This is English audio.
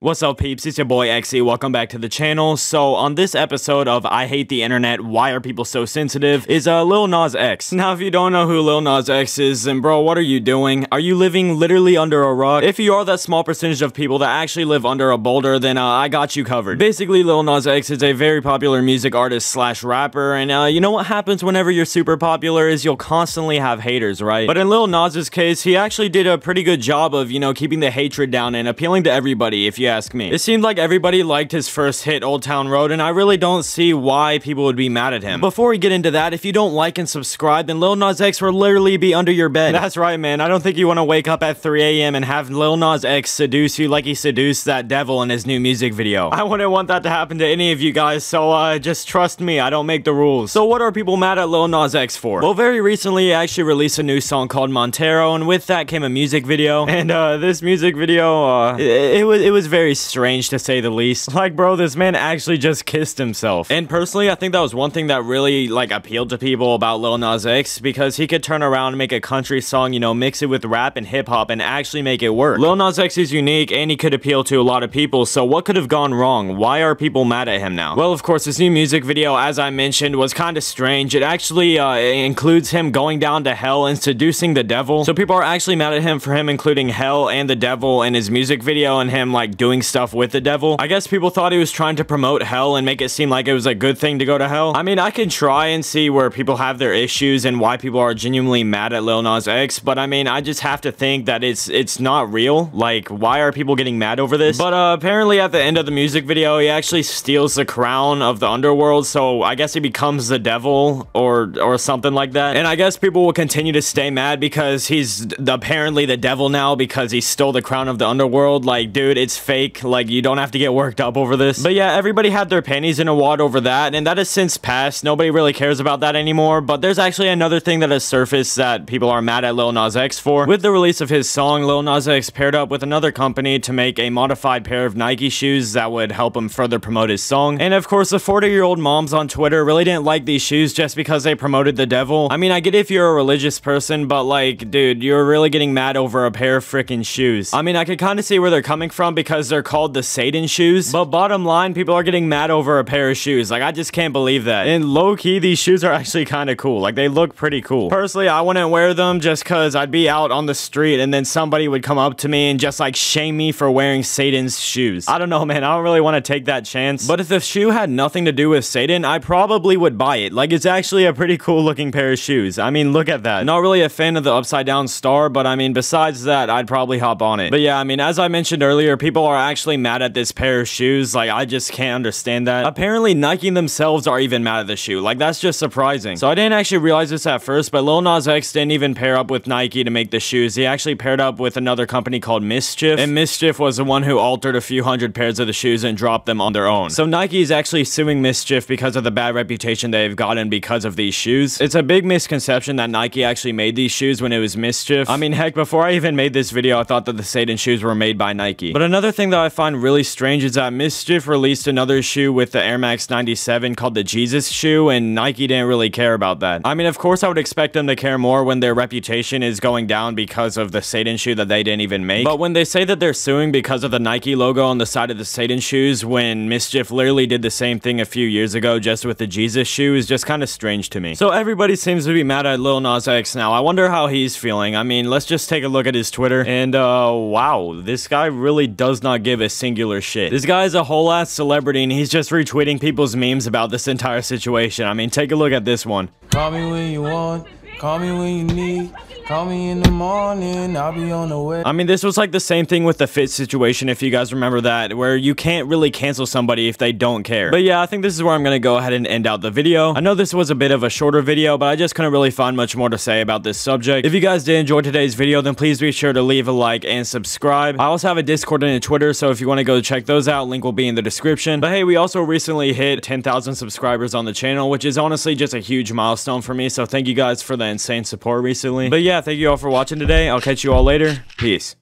What's up peeps, it's your boy Xe, welcome back to the channel. So on this episode of I Hate the Internet, Why Are People So Sensitive, is Lil Nas X. Now if you don't know who Lil Nas X is, then bro, what are you doing? Are you living literally under a rock? If you are that small percentage of people that actually live under a boulder, then I got you covered. Basically, Lil Nas X is a very popular music artist slash rapper, and you know what happens whenever you're super popular is you'll constantly have haters, right? But in Lil Nas's case, he actually did a pretty good job of, you know, keeping the hatred down and appealing to everybody, if you ask me. It seemed like everybody liked his first hit, Old Town Road, and I really don't see why people would be mad at him. Before we get into that, if you don't like and subscribe, then Lil Nas X will literally be under your bed. That's right, man. I don't think you want to wake up at 3 AM and have Lil Nas X seduce you like he seduced that devil in his new music video. I wouldn't want that to happen to any of you guys, so just trust me, I don't make the rules. So what are people mad at Lil Nas X for? Well, very recently he actually released a new song called Montero, and with that came a music video. And this music video, it was very strange to say the least. Like, bro, this man actually just kissed himself. And personally, I think that was one thing that really, like, appealed to people about Lil Nas X, because he could turn around and make a country song, you know, mix it with rap and hip-hop and actually make it work. Lil Nas X is unique, and he could appeal to a lot of people, so what could have gone wrong? Why are people mad at him now? Well, of course, his new music video, as I mentioned, was kind of strange. It actually includes him going down to hell and seducing the devil, so people are actually mad at him for him including hell and the devil in his music video and him, like, doing stuff with the devil. I guess people thought he was trying to promote hell and make it seem like it was a good thing to go to hell. I mean, I can try and see where people have their issues and why people are genuinely mad at Lil Nas X, but I mean, I just have to think that it's not real. Like, why are people getting mad over this? But apparently at the end of the music video, he actually steals the crown of the underworld, so I guess he becomes the devil or something like that. And I guess people will continue to stay mad because he's apparently the devil now because he stole the crown of the underworld. Like, dude, it's fake. Like, you don't have to get worked up over this. But yeah, everybody had their panties in a wad over that, and that has since passed. Nobody really cares about that anymore. But there's actually another thing that has surfaced that people are mad at Lil Nas X for. With the release of his song, Lil Nas X paired up with another company to make a modified pair of Nike shoes that would help him further promote his song. And of course, the 40-year-old moms on Twitter really didn't like these shoes just because they promoted the devil. I mean, I get it if you're a religious person, but like, dude, you're really getting mad over a pair of freaking shoes. I mean, I could kind of see where they're coming from because they're called the Satan shoes, but bottom line, people are getting mad over a pair of shoes. Like, I just can't believe that. And low-key, these shoes are actually kind of cool. Like, they look pretty cool. Personally, I wouldn't wear them just because I'd be out on the street and then somebody would come up to me and just, like, shame me for wearing Satan's shoes. I don't know, man. I don't really want to take that chance. But if the shoe had nothing to do with Satan, I probably would buy it. Like, it's actually a pretty cool-looking pair of shoes. I mean, look at that. Not really a fan of the upside-down star, but I mean, besides that, I'd probably hop on it. But yeah, I mean, as I mentioned earlier, people are actually mad at this pair of shoes. Like, I just can't understand that. Apparently, Nike themselves are even mad at the shoe. Like, that's just surprising. So I didn't actually realize this at first, but Lil Nas X didn't even pair up with Nike to make the shoes. He actually paired up with another company called Mischief, and Mischief was the one who altered a few hundred pairs of the shoes and dropped them on their own. So Nike is actually suing Mischief because of the bad reputation they've gotten because of these shoes. It's a big misconception that Nike actually made these shoes when it was Mischief. I mean, heck, before I even made this video, I thought that the Satan shoes were made by Nike. But another thing that I find really strange is that Mischief released another shoe with the Air Max 97 called the Jesus shoe, and Nike didn't really care about that. I mean, of course I would expect them to care more when their reputation is going down because of the Satan shoe that they didn't even make. But when they say that they're suing because of the Nike logo on the side of the Satan shoes, when Mischief literally did the same thing a few years ago just with the Jesus shoe, is just kind of strange to me. So everybody seems to be mad at Lil Nas X now. I wonder how he's feeling. I mean, let's just take a look at his Twitter, and wow, this guy really does not give a singular shit. This guy is a whole ass celebrity, and he's just retweeting people's memes about this entire situation. I mean, take a look at this one. Call me when you want, call me when you need, call me in the morning, I'll be on the way. I mean, this was like the same thing with the fit situation, if you guys remember that, where you can't really cancel somebody if they don't care. But yeah, I think this is where I'm gonna go ahead and end out the video. I know this was a bit of a shorter video, but I just couldn't really find much more to say about this subject. If you guys did enjoy today's video, then please be sure to leave a like and subscribe. I also have a Discord and a Twitter, so if you want to go check those out, link will be in the description. But hey, we also recently hit 10,000 subscribers on the channel, which is honestly just a huge milestone for me, so thank you guys for the insane support recently. But yeah, thank you all for watching today. I'll catch you all later. Peace.